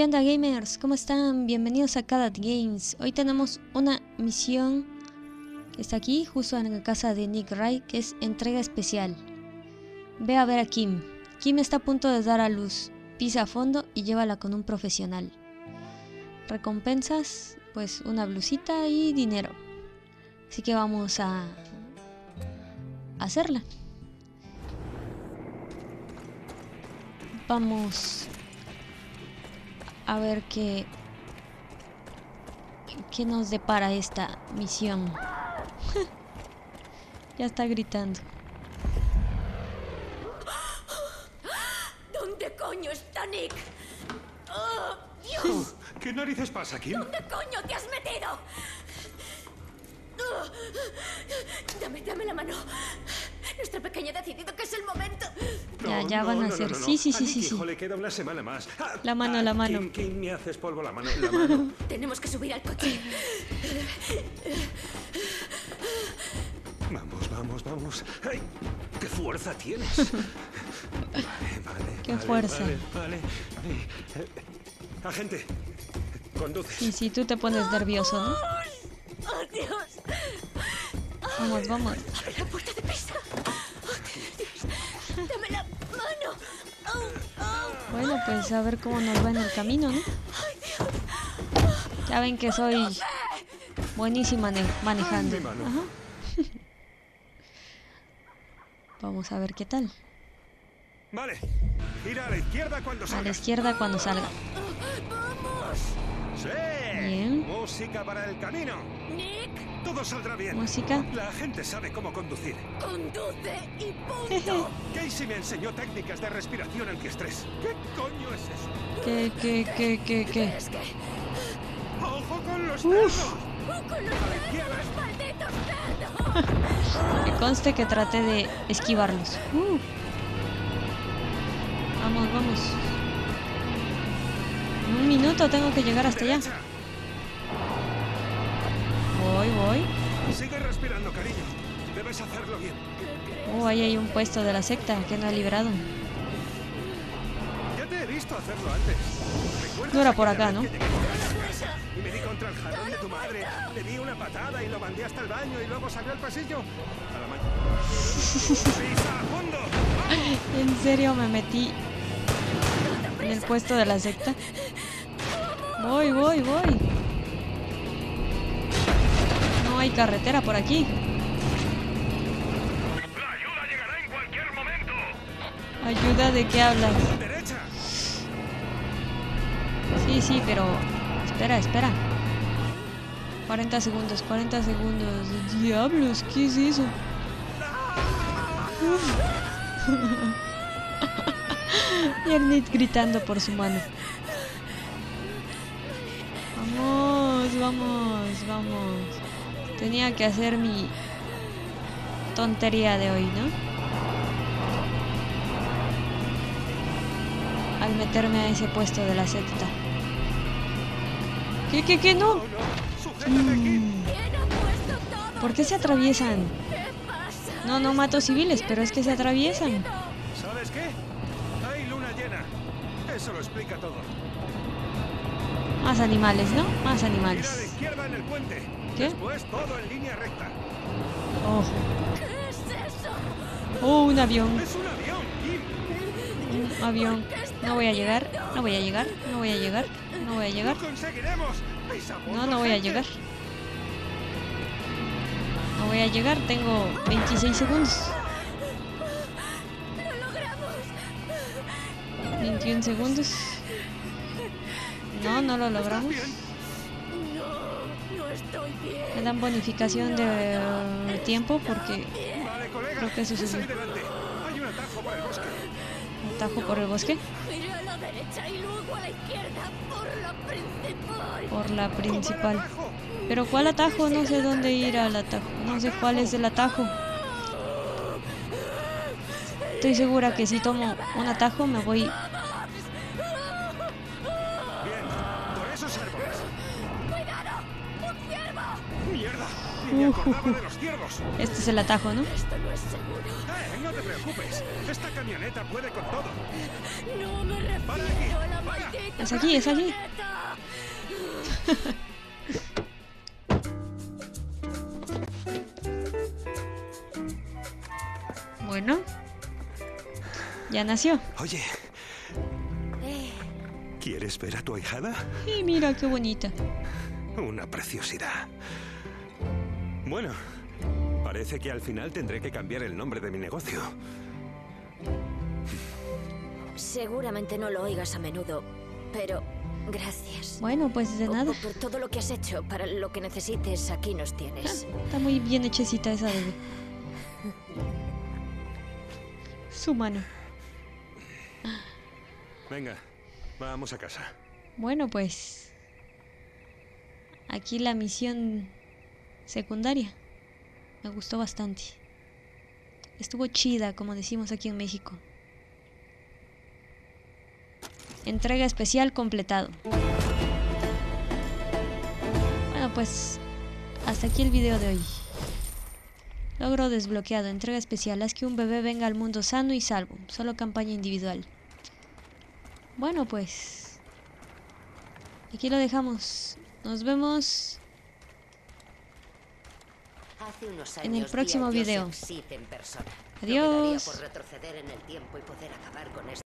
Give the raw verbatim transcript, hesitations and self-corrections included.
¿Qué onda, gamers? ¿Cómo están? Bienvenidos a Kadac Games. Hoy tenemos una misión que está aquí, justo en la casa de Nick Rye, que es entrega especial. Ve a ver a Kim. Kim está a punto de dar a luz. Pisa a fondo y llévala con un profesional. Recompensas, pues una blusita y dinero. Así que vamos a hacerla. Vamos a ver qué, qué nos depara esta misión. Ya está gritando. ¿Dónde coño está Nick? ¡Oh, Dios! ¿Qué narices pasa aquí? ¿Dónde coño te has metido? Oh, dame, dame la mano. Nuestra pequeña ha decidido que es el momento. No, ya, ya van no, a hacer. No, no, no. Sí, sí, sí, sí, sí. Hijo, le queda una semana más. La mano, la mano. ¿Quién, quién me haces polvo la mano? La mano. Tenemos que subir al coche. Vamos, vamos, vamos. Ay, ¡qué fuerza tienes! Vale, vale. ¡Qué vale, fuerza! Vale, vale, vale. Agente, conduces. Y si tú te pones nervioso, ¿no? ¡Oh, Dios! Vamos, vamos. Abre la puerta de pista. Dame la mano. Oh, oh. Bueno, pues a ver cómo nos va en el camino, ¿no? Ya ven que soy buenísima manejando. Ajá. Vamos a ver qué tal. Vale. Ir a la izquierda cuando salga. A la izquierda cuando salga. Vamos. Sí. Bien. Música para el camino. Nick. Todo saldrá bien. Música. La gente sabe cómo conducir. Conduce y punto. Casey me enseñó técnicas de respiración antiestrés. ¿Qué coño es eso? ¿Qué, qué, qué, qué, qué? ¡Ojo con los dedos! ¡Ojo con los dedos, malditos dedos! Que conste que traté de esquivarlos. Uh. Vamos, vamos. En un minuto tengo que llegar hasta allá. Voy, voy. Sigue respirando, cariño. Debes hacerlo bien. Oh, ahí hay un puesto de la secta que no ha liberado. Ya te he visto hacerlo antes. No era por acá, ¿no? Y me di contra el jarrón de tu madre. Le di una patada y lo mandé hasta el baño y luego salió al pasillo. A la mano. ¿En serio me metí en el puesto de la secta? Voy, voy, voy. No hay carretera por aquí. La ayuda llegará en cualquier momento. ¿Ayuda de qué hablas? Derecha. Sí, sí, pero espera, espera. cuarenta segundos, cuarenta segundos. Diablos, ¿qué es eso? Y el Nick gritando por su mano. Vamos, vamos, vamos. Tenía que hacer mi tontería de hoy, ¿no? Al meterme a ese puesto de la secta. ¿Qué, qué, qué? No. Mm. ¿Por qué se atraviesan? No, no mato civiles, pero es que se atraviesan. ¿Sabes qué? Hay luna llena. Eso lo explica todo. Más animales, ¿no? Más animales. ¿Qué? Oh. Oh, un avión. Un avión. No voy a llegar, no voy a llegar, no voy a llegar, no voy a llegar. No, no voy a llegar. No voy a llegar, tengo veintiséis segundos. veintiún segundos. No, no lo logramos. Me dan bonificación de uh, tiempo porque creo que eso es un atajo por el bosque. Por la principal. Pero ¿cuál atajo? No sé dónde ir al atajo. No sé cuál es el atajo. Estoy segura que si tomo un atajo me voy... uh, uh, uh. Este es el atajo, ¿no? Esto no es seguro. Eh, no te preocupes. Esta camioneta puede con todo. No me refiero a la maldita. Es aquí, es aquí. Bueno. Ya nació. Oye. ¿Quieres ver a tu ahijada? Sí, mira, qué bonita. Una preciosidad. Bueno, parece que al final tendré que cambiar el nombre de mi negocio. Seguramente no lo oigas a menudo, pero gracias. Bueno, pues de nada. O, por todo lo que has hecho, para lo que necesites, aquí nos tienes. Ah, está muy bien hechecita esa bebé. Su mano. Venga, vamos a casa. Bueno, pues... aquí la misión secundaria. Me gustó bastante. Estuvo chida, como decimos aquí en México. Entrega especial completado. Bueno, pues... hasta aquí el video de hoy. Logro desbloqueado. Entrega especial. Haz que un bebé venga al mundo sano y salvo. Solo campaña individual. Bueno, pues... aquí lo dejamos. Nos vemos... hace unos años, en el próximo video. Adiós.